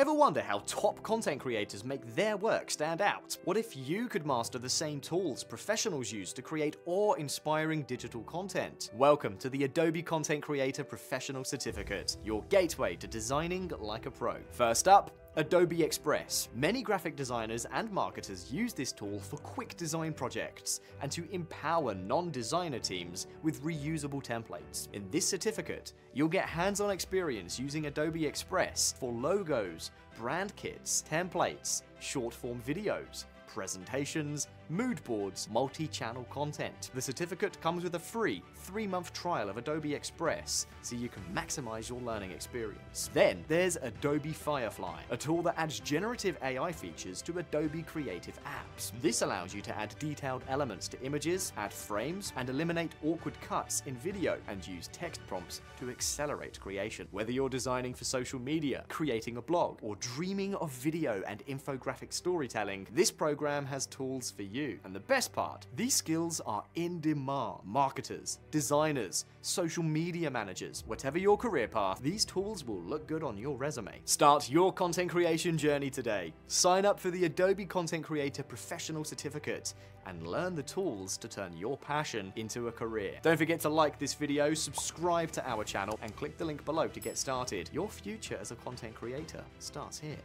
Ever wonder how top content creators make their work stand out? What if you could master the same tools professionals use to create awe-inspiring digital content? Welcome to the Adobe Content Creator Professional Certificate, your gateway to designing like a pro. First up, Adobe Express. Many graphic designers and marketers use this tool for quick design projects and to empower non-designer teams with reusable templates. In this certificate, you'll get hands-on experience using Adobe Express for logos, brand kits, templates, short-form videos, presentations, mood boards, multi-channel content. The certificate comes with a free 3-month trial of Adobe Express, so you can maximize your learning experience. Then there's Adobe Firefly, a tool that adds generative AI features to Adobe creative apps. This allows you to add detailed elements to images, add frames, and eliminate awkward cuts in video, and use text prompts to accelerate creation. Whether you're designing for social media, creating a blog, or dreaming of video and infographic storytelling, this program has tools for you. And the best part, these skills are in demand. Marketers, designers, social media managers, whatever your career path, these tools will look good on your resume. Start your content creation journey today. Sign up for the Adobe Content Creator Professional Certificate and learn the tools to turn your passion into a career. Don't forget to like this video, subscribe to our channel, and click the link below to get started. Your future as a content creator starts here.